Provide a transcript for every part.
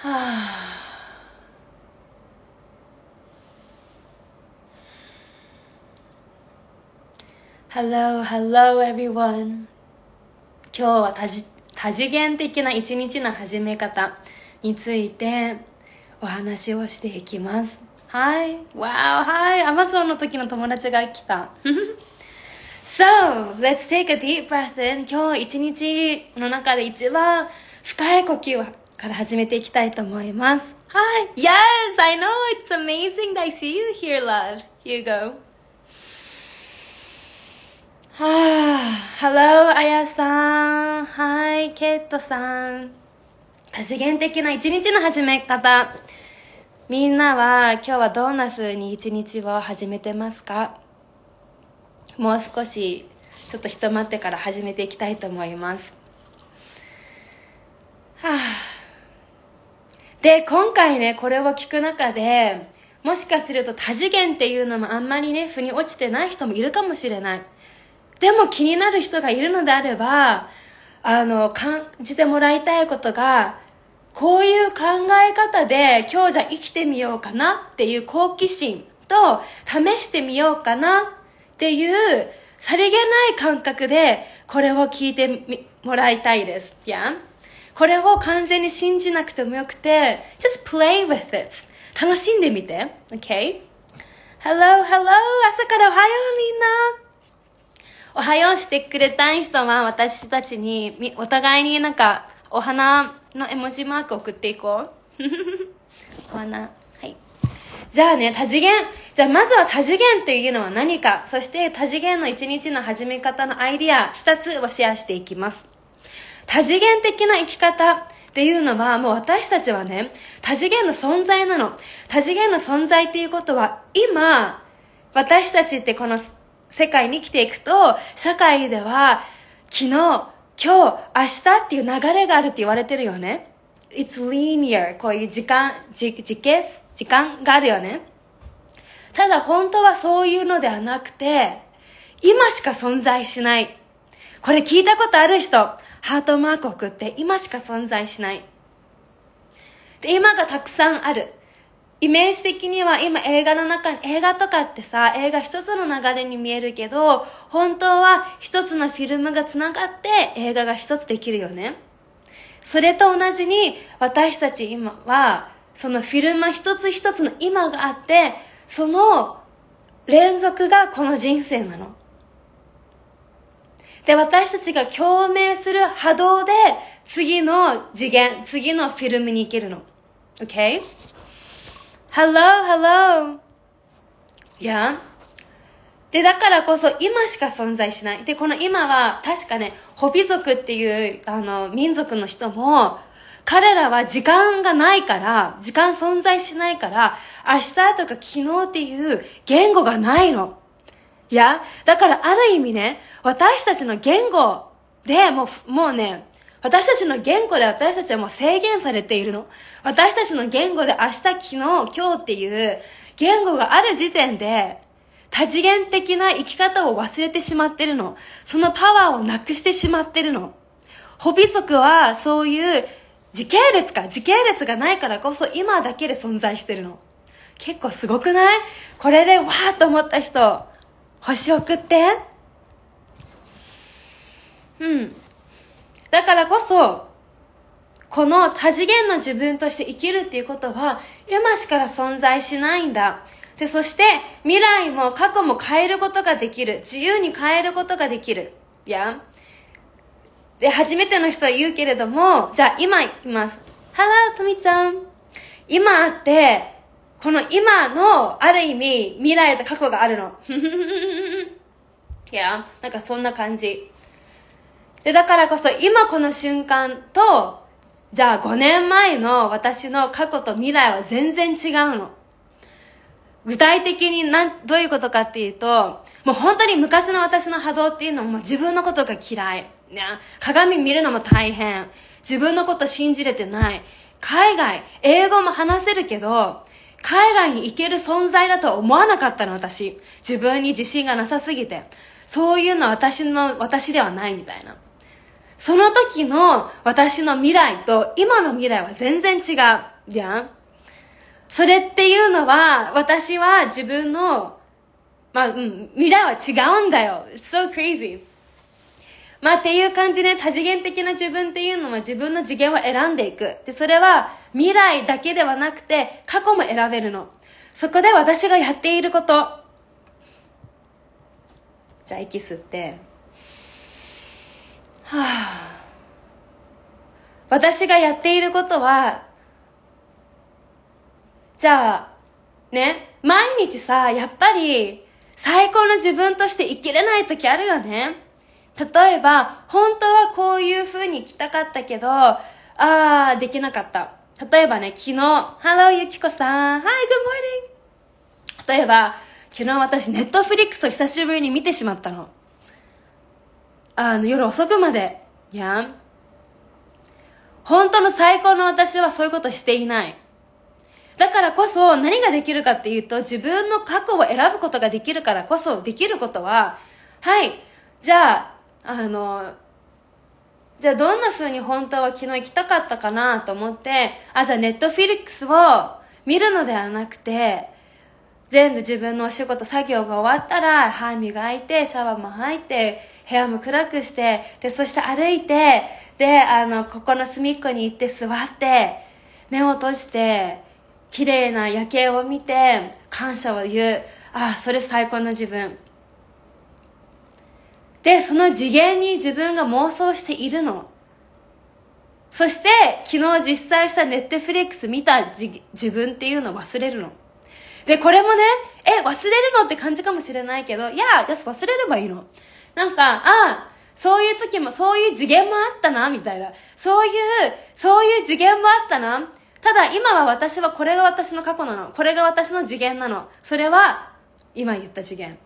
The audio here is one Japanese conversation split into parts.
あ、Hello, hello everyone. 今日は多次元的な一日の始め方についてお話をしていきます。はい、wow, hi. アマゾンの時の友達が来た。So, let's take a deep breath in. 今日一日の中で一番深い呼吸から始めていきたいと思います。はい、Yes, I know. It's amazing that I see you here, love. Here you go.Hello, あやさん。はい、ケイトさん。多次元的な一日の始め方。みんなは今日はどんな風に一日を始めてますか？もう少し、ちょっと人待ってから始めていきたいと思います。で、今回ね、これを聞く中で、もしかすると多次元っていうのもあんまりね、腑に落ちてない人もいるかもしれない。でも気になる人がいるのであれば、感じてもらいたいことが、こういう考え方で今日じゃ生きてみようかなっていう好奇心と、試してみようかなっていうさりげない感覚でこれを聞いてもらいたいです。Yeah? これを完全に信じなくてもよくて、just play with it. 楽しんでみて。Okay? Hello, hello. 朝からおはようみんな。おはようしてくれたい人は私たちにお互いになんかお花の絵文字マーク送っていこう。お花。はい。じゃあね、多次元。じゃあまずは多次元っていうのは何か、そして多次元の一日の始め方のアイディア2つをシェアしていきます。多次元的な生き方っていうのはもう私たちはね、多次元の存在なの。多次元の存在っていうことは今、私たちってこの世界に生きていくと、社会では昨日、今日、明日っていう流れがあるって言われてるよね。It's linear. こういう時間があるよね。ただ本当はそういうのではなくて、今しか存在しない。これ聞いたことある人、ハートマーク送って、今しか存在しない。で、今がたくさんある。イメージ的には今映画とかってさ、映画一つの流れに見えるけど、本当は一つのフィルムがつながって映画が一つできるよね。それと同じに私たち今は、そのフィルム一つ一つの今があって、その連続がこの人生なの。で、私たちが共鳴する波動で次の次元、次のフィルムに行けるの。Okay?Hello, hello. Yeah. で、だからこそ今しか存在しない。で、この今は確かね、ホピ族っていう民族の人も、彼らは時間がないから、時間存在しないから、明日とか昨日っていう言語がないの。いや、だからある意味ね、私たちの言語でもうね、私たちの言語で私たちはもう制限されているの。私たちの言語で明日、昨日、今日っていう言語がある時点で多次元的な生き方を忘れてしまってるの。そのパワーをなくしてしまってるの。ホピ族はそういう時系列がないからこそ今だけで存在してるの。結構すごくない？これでわーっと思った人、星送って。うん。だからこそ、この多次元の自分として生きるっていうことは、今しから存在しないんだ。で、そして、未来も過去も変えることができる。自由に変えることができる。いや。で、初めての人は言うけれども、じゃあ今います。Hello, とみちゃん。今あって、この今の、ある意味、未来と過去があるの。いや、なんかそんな感じ。で、だからこそ今この瞬間と、じゃあ5年前の私の過去と未来は全然違うの。具体的にどういうことかっていうと、もう本当に昔の私の波動っていうのも自分のことが嫌い。鏡見るのも大変。自分のこと信じれてない。海外、英語も話せるけど、海外に行ける存在だとは思わなかったの、私。自分に自信がなさすぎて。そういうのは私ではないみたいな。その時の私の未来と今の未来は全然違うじゃん。それっていうのは、私は自分の、未来は違うんだよ。It's so crazy. っていう感じで、多次元的な自分っていうのは自分の次元を選んでいく。で、それは未来だけではなくて、過去も選べるの。そこで私がやっていること。じゃあ、息吸って。私がやっていることは、じゃあ、ね、毎日さ、やっぱり、最高の自分として生きれない時あるよね。例えば、本当はこういう風に生きたかったけど、できなかった。例えばね、昨日、Hello, ゆきこさん。Hi, good morning! 例えば、昨日私、Netflix を久しぶりに見てしまったの。夜遅くまで。やん。本当の最高の私はそういうことしていない。だからこそ何ができるかっていうと、自分の過去を選ぶことができるからこそできることは、はい、じゃあどんな風に本当は昨日行きたかったかなと思って、じゃあNetflixを見るのではなくて、全部自分のお仕事作業が終わったら、歯磨いて、シャワーも入って、部屋も暗くして、で、そして歩いて、で、ここの隅っこに行って座って、目を閉じて、綺麗な夜景を見て感謝を言う。それ最高の自分で、その次元に自分が妄想しているの。そして昨日実際したネットフリックス見た自分っていうのを忘れるので、これもね、忘れるのって感じかもしれないけど、いや忘れればいいの。なんかそういう時も、そういう次元もあったなみたいな、そういう次元もあったな。ただ今は私はこれが私の過去なの。これが私の次元なの。それは今言った次元。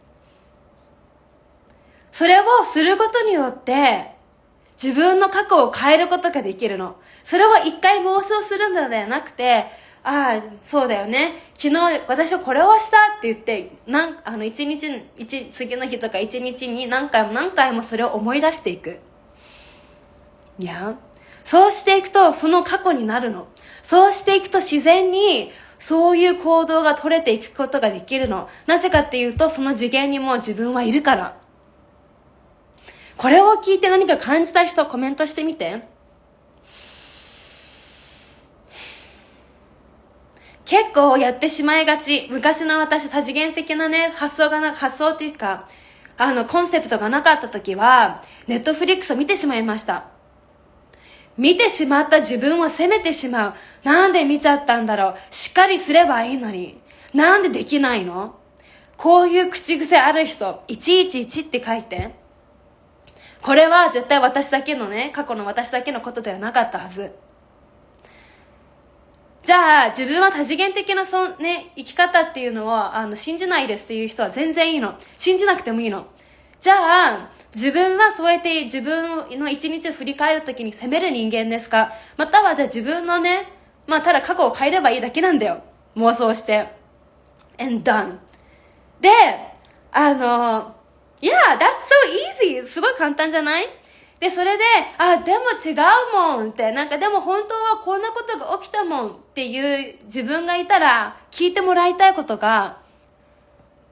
それをすることによって自分の過去を変えることができるの。それを一回妄想するのではなくて、そうだよね。昨日私はこれをしたって言って、次の日とか一日に何回も何回もそれを思い出していく。いや。そうしていくとその過去になるの。そうしていくと自然にそういう行動が取れていくことができるの。なぜかっていうと、その次元にもう自分はいるから。これを聞いて何か感じた人、コメントしてみて。結構やってしまいがち。昔の私、多次元的なね、発想っていうか、コンセプトがなかった時は、ネットフリックスを見てしまいました。見てしまった自分を責めてしまう。なんで見ちゃったんだろう。しっかりすればいいのに。なんでできないの。こういう口癖ある人、111って書いて。これは絶対私だけのね、過去の私だけのことではなかったはず。じゃあ、自分は多次元的な生き方っていうのを信じないですっていう人は全然いいの。信じなくてもいいの。じゃあ、自分はそうやって自分の一日を振り返るときに責める人間ですか？またはじゃあ自分のね、ただ過去を変えればいいだけなんだよ。妄想して。and done. で、yeah, that's so easy! すごい簡単じゃない？で、それで、でも違うもんって、なんかでも本当はこんなことが起きたもんっていう自分がいたら聞いてもらいたいことが、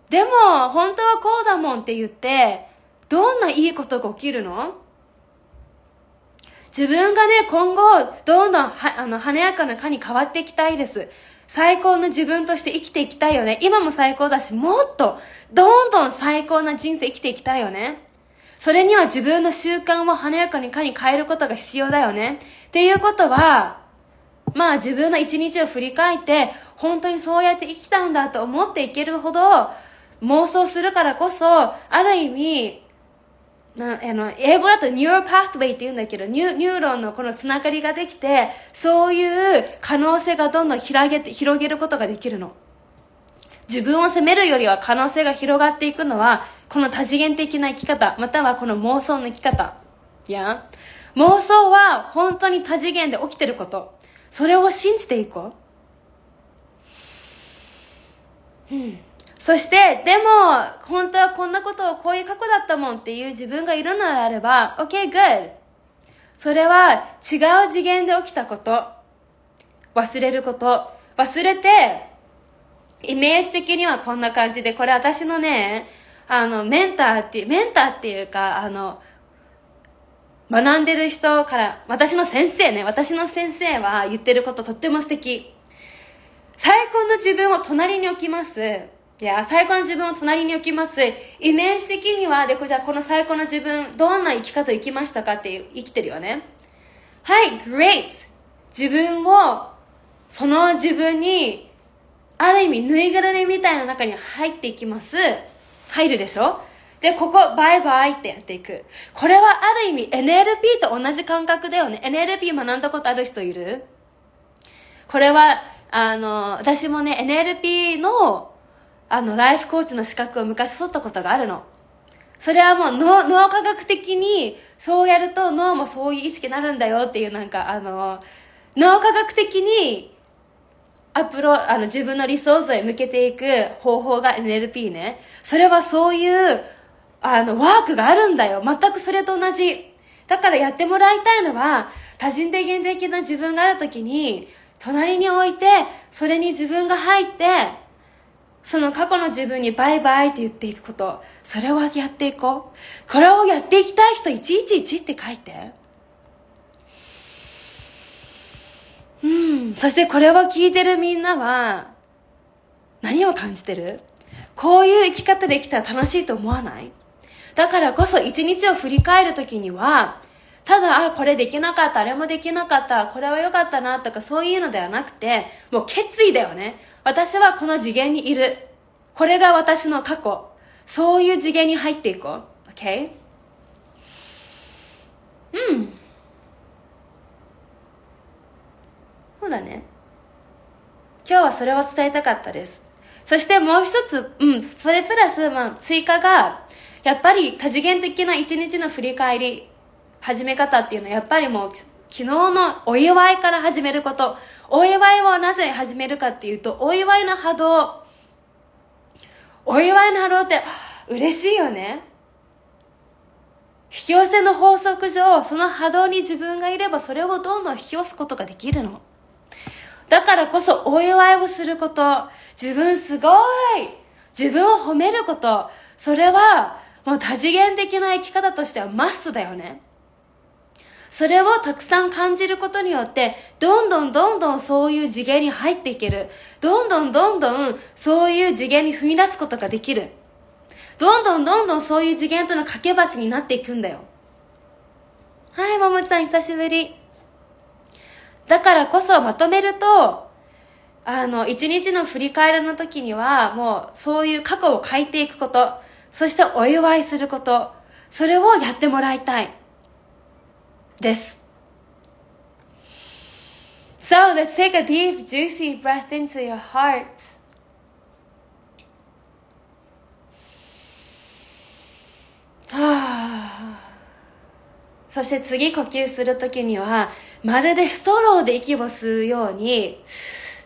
でも本当はこうだもんって言って、どんないいことが起きるの？自分がね、今後、どんどん華やかな花に変わっていきたいです。最高の自分として生きていきたいよね。今も最高だし、もっと、どんどん最高な人生生きていきたいよね。それには自分の習慣を華やかに花に変えることが必要だよね。っていうことは、自分の一日を振り返って、本当にそうやって生きたんだと思っていけるほど、妄想するからこそ、ある意味、英語だとニューロパスウェイって言うんだけど、ニューロンのこのつながりができて、そういう可能性がどんどん広げることができるの。自分を責めるよりは可能性が広がっていくのは、この多次元的な生き方、またはこの妄想の生き方。妄想は本当に多次元で起きてること。それを信じていこう。そして、でも、本当はこんなことをこういう過去だったもんっていう自分がいるのであれば、OK, good. それは違う次元で起きたこと、忘れること、忘れて、イメージ的にはこんな感じで、これ私のね、メンターっていうか学んでる人から、私の先生は言ってることとっても素敵。最高の自分を隣に置きます。最高の自分を隣に置きます。イメージ的には、で、じゃあこの最高の自分、どんな生き方生きましたかっていう、生きてるよね。はい、 great。 自分を、その自分にある意味ぬいぐるみみたいな中に入っていきます。入るでしょ。で、ここバイバイってやっていく。これはある意味 NLP と同じ感覚だよね。 NLP 学んだことある人いる？これは私もね、 NLP のライフコーチの資格を昔取ったことがあるの。それはもう脳科学的にそうやると脳もそういう意識になるんだよっていう、なんか脳科学的に自分の理想像へ向けていく方法が NLP ね。それはそういうワークがあるんだよ。全くそれと同じだから、やってもらいたいのは、多人的限定的な自分がある時に隣に置いて、それに自分が入って、その過去の自分にバイバイって言っていくこと、それをやっていこう。これをやっていきたい人、111って書いて。そしてこれを聞いてるみんなは何を感じてる？こういう生き方で生きたら楽しいと思わない？だからこそ一日を振り返るときには、ただこれできなかった、あれもできなかった、これは良かったなとか、そういうのではなくて、もう決意だよね。私はこの次元にいる、これが私の過去、そういう次元に入っていこう。 OK。 そうだね。今日はそれを伝えたかったです。そしてもう一つ、それプラス、追加が、やっぱり多次元的な一日の振り返り始め方っていうのは、やっぱりもう昨日のお祝いから始めること。お祝いをなぜ始めるかっていうと、お祝いの波動って嬉しいよね。引き寄せの法則上、その波動に自分がいれば、それをどんどん引き寄すことができるのだからこそ、お祝いをすること、自分すごい、自分を褒めること、それはもう多次元的な生き方としてはマストだよね。それをたくさん感じることによって、どんどんそういう次元に入っていける。どんどんそういう次元に踏み出すことができる。どんどんそういう次元との架け橋になっていくんだよ。はい、ももちゃん久しぶり。だからこそ、まとめると、一日の振り返りの時には、もうそういう過去を変えていくこと、そしてお祝いすること、それをやってもらいたいです。 So let's take a deep juicy breath into your heart. そして次呼吸する時には、まるでストローで息を吸うように、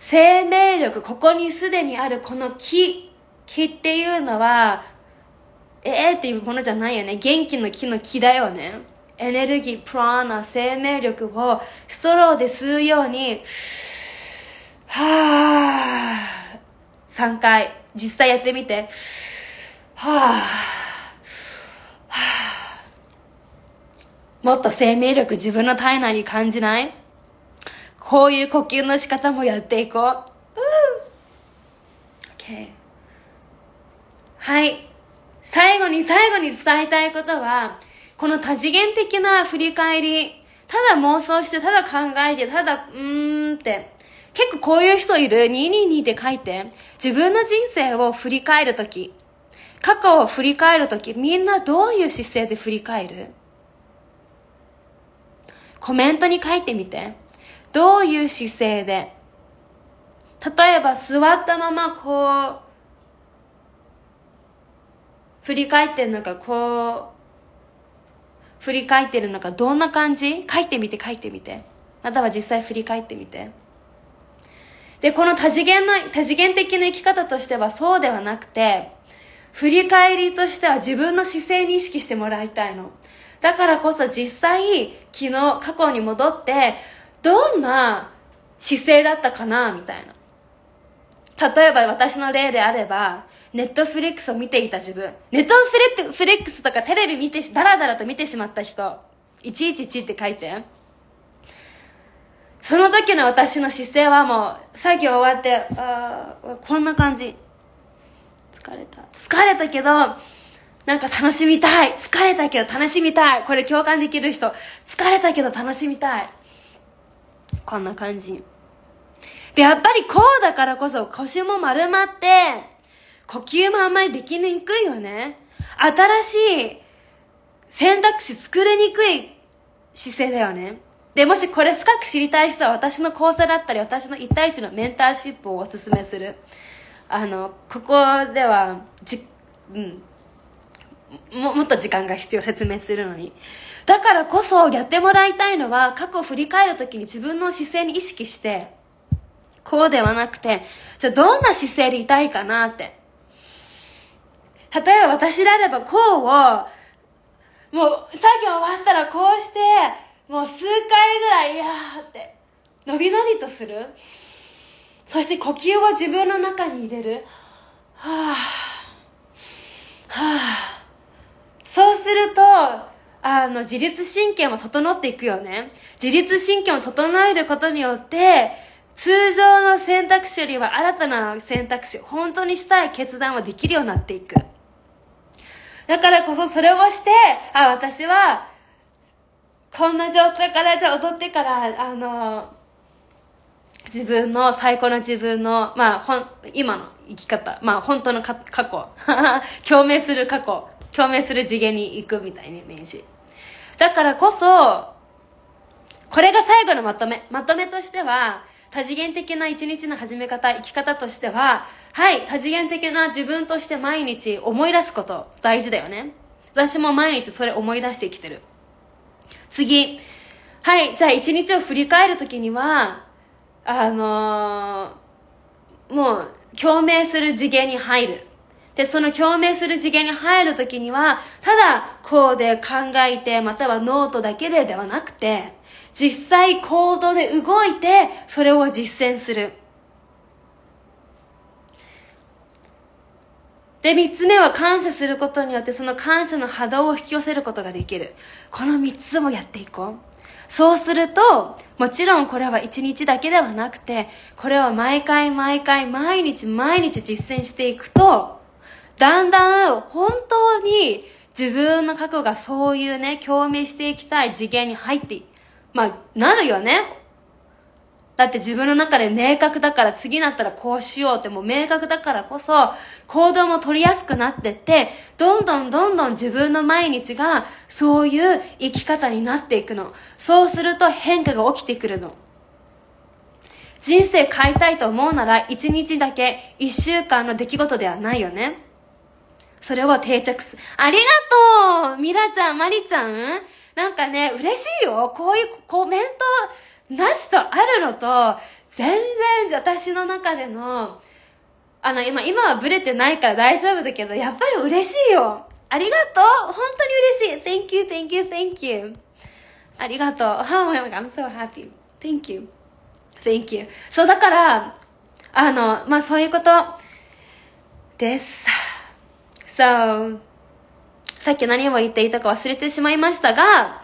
生命力、ここにすでにあるこの気っていうのは、っていうものじゃないよね。元気の気の気だよね。エネルギー、プラーナ、生命力をストローで吸うように、3回実際やってみて。もっと生命力、自分の体内に感じない？こういう呼吸の仕方もやっていこう。Okay. はい。最後に伝えたいことは、この多次元的な振り返り、ただ妄想して、ただ考えて、ただって。結構こういう人いる。222って書いて。自分の人生を振り返るとき、過去を振り返るとき、みんなどういう姿勢で振り返る？コメントに書いてみて。どういう姿勢で、例えば座ったままこう振り返ってるのか、こう振り返ってるのか、どんな感じ？書いてみて、または実際振り返ってみて。で、この多次元的な生き方としてはそうではなくて、振り返りとしては自分の姿勢に意識してもらいたいの。だからこそ実際昨日過去に戻ってどんな姿勢だったかなみたいな。例えば私の例であれば、ネットフリックスを見ていた自分、ネットフリックスとかテレビ見てダラダラと見てしまった人、111って書いて。その時の私の姿勢はもう作業終わって、ああこんな感じ、疲れたけどなんか楽しみたい、疲れたけど楽しみたい、これ共感できる人、疲れたけど楽しみたい、こんな感じで、やっぱりこうだからこそ腰も丸まって呼吸もあんまりできにくいよね。新しい選択肢作りにくい姿勢だよね。で、もしこれ深く知りたい人は私の講座だったり、私の1対1のメンターシップをおすすめする。ここではもっと時間が必要、説明するのに。だからこそやってもらいたいのは、過去を振り返るときに自分の姿勢に意識して、こうではなくて、じゃあどんな姿勢でいたいかなって。例えば私であれば、こうをもう作業終わったらこうして、もう数回ぐらい、いやーって伸び伸びとする。そして呼吸を自分の中に入れる。はぁ、はぁ。そうすると、自律神経も整っていくよね。自律神経を整えることによって、通常の選択肢よりは新たな選択肢、本当にしたい決断はできるようになっていく。だからこそそれをして、あ、私は、こんな状態から、じゃあ踊ってから、自分の最高の自分の、今の生き方、本当の過去共鳴する過去、共鳴する次元に行くみたいなイメージ。だからこそ、これが最後のまとめ。まとめとしては、多次元的な一日の始め方、生き方としては、はい、多次元的な自分として毎日思い出すこと、大事だよね。私も毎日それ思い出して生きてる。次、はい、じゃあ一日を振り返るときには、もう共鳴する次元に入る。で、その共鳴する次元に入るときには、ただこうで考えて、またはノートだけでではなくて、実際行動で動いてそれを実践する。で、三つ目は感謝することによって、その感謝の波動を引き寄せることができる。この三つもやっていこう。そうすると、もちろんこれは一日だけではなくて、これを毎回毎回毎日毎日実践していくと、だんだん本当に自分の過去がそういうね、共鳴していきたい次元に入って、なるよね。だって自分の中で明確だから、次になったらこうしようってもう明確だからこそ、行動も取りやすくなってって、どんどんどんどん自分の毎日がそういう生き方になっていくの。そうすると変化が起きてくるの。人生変えたいと思うなら、一日だけ、一週間の出来事ではないよね。それを定着する。ありがとう、ミラちゃん、マリちゃん。なんかね、嬉しいよ。こういうコメントなしとあるのと、全然私の中での、今はブレてないから大丈夫だけど、やっぱり嬉しいよ。ありがとう。本当に嬉しい。Thank you, thank you, thank you. ありがとう。Oh my god, I'm so happy. Thank you. Thank you. そう、だから、そういうことです。So、さっき何を言っていたか忘れてしまいましたが、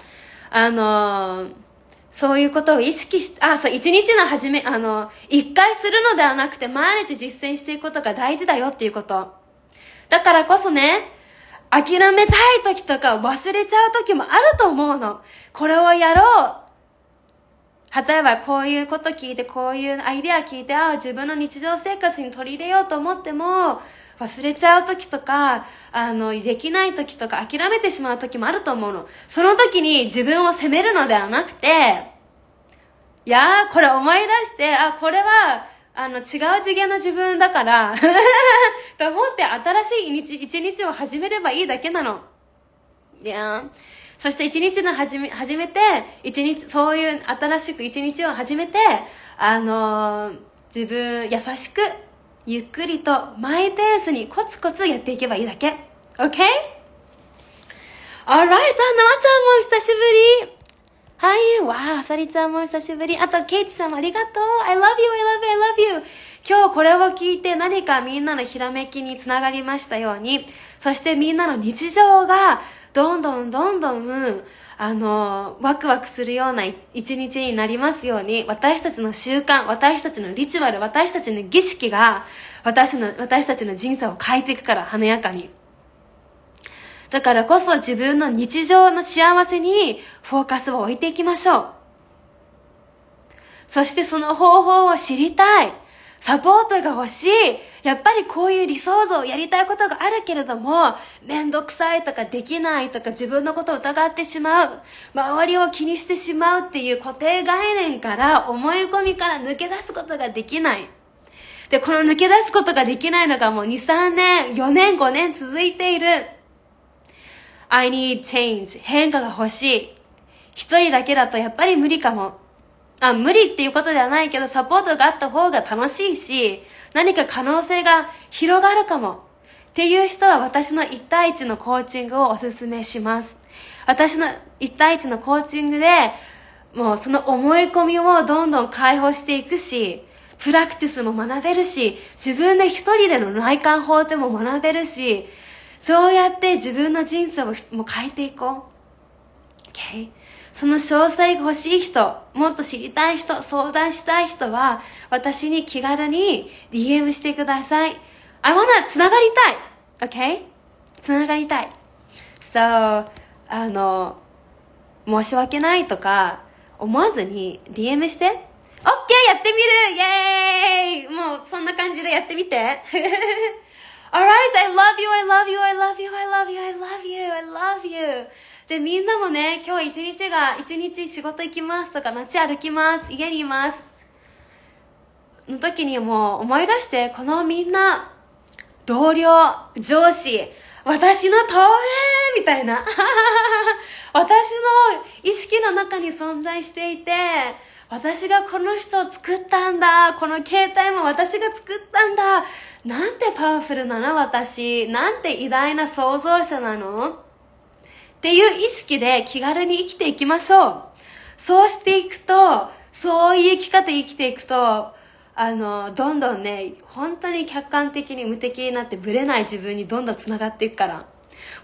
そういうことを意識して、一日の始め、一回するのではなくて、毎日実践していくことが大事だよっていうこと。だからこそね、諦めたい時とか忘れちゃう時もあると思うの。これをやろう。例えばこういうこと聞いて、こういうアイデア聞いて、自分の日常生活に取り入れようと思っても、忘れちゃう時とか、できない時とか、諦めてしまう時もあると思うの。その時に自分を責めるのではなくて、いやー、これ思い出して、これは、違う次元の自分だから、と思って新しい一日を始めればいいだけなの。いやー。そして一日の始めて、そういう新しく一日を始めて、自分、優しく、ゆっくりとマイペースにコツコツやっていけばいいだけ。 OK? あらいさん、なあちゃんも久しぶり。はい、わあ、あさりちゃんも久しぶり。あと、ケイチさんもありがとう。I love you, I love you, I love you. 今日これを聞いて何かみんなのひらめきにつながりましたように。そしてみんなの日常がどんどんどんどん、ワクワクするような一日になりますように。私たちの習慣、私たちのリチュアル、私たちの儀式が私たちの人生を変えていくから、華やかに。だからこそ自分の日常の幸せにフォーカスを置いていきましょう。そしてその方法を知りたい。サポートが欲しい。やっぱりこういう理想像をやりたいことがあるけれども、めんどくさいとかできないとか自分のことを疑ってしまう。周りを気にしてしまうっていう固定概念から思い込みから抜け出すことができない。で、この抜け出すことができないのがもう2、3年、4年、5年続いている。I need change. 変化が欲しい。一人だけだとやっぱり無理かも。無理っていうことではないけど、サポートがあった方が楽しいし、何か可能性が広がるかも。っていう人は私の1対1のコーチングをおすすめします。私の1対1のコーチングで、もうその思い込みをどんどん解放していくし、プラクティスも学べるし、自分で一人での内観法でも学べるし、そうやって自分の人生をもう変えていこう。Okay? その詳細が欲しい人、もっと知りたい人、相談したい人は、私に気軽に DM してください。I wanna つながりたい。Okay? つながりたい。So, 申し訳ないとか、思わずに DM して。OK! やってみる！イェーイ！もうそんな感じでやってみて。Alright, I love you, I love you, I love you, I love you, I love you, I love you. で、みんなもね、今日一日仕事行きますとか、街歩きます、家にいます。の時にもう思い出して、このみんな、同僚、上司、私の透明みたいな。私の意識の中に存在していて、私がこの人を作ったんだ。この携帯も私が作ったんだ。なんてパワフルなの私。なんて偉大な創造者なのっていう意識で気軽に生きていきましょう。そうしていくと、そういう生き方生きていくと、どんどんね、本当に客観的に無敵になってブレない自分にどんどん繋がっていくから。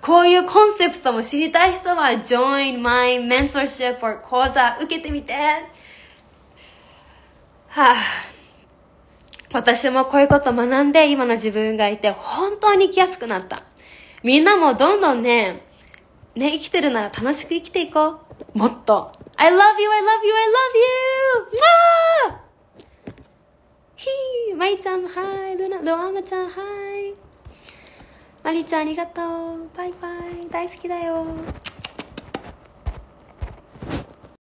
こういうコンセプトも知りたい人は、join my mentorship or 講座受けてみて。はあ、私もこういうこと学んで今の自分がいて本当に生きやすくなった。みんなもどんどんね、生きてるなら楽しく生きていこう。もっと。I love you, I love you, I love you! わー！ひー、まりちゃんもはい、ロアナちゃんはい。まりちゃんありがとう。バイバイ。大好きだよ。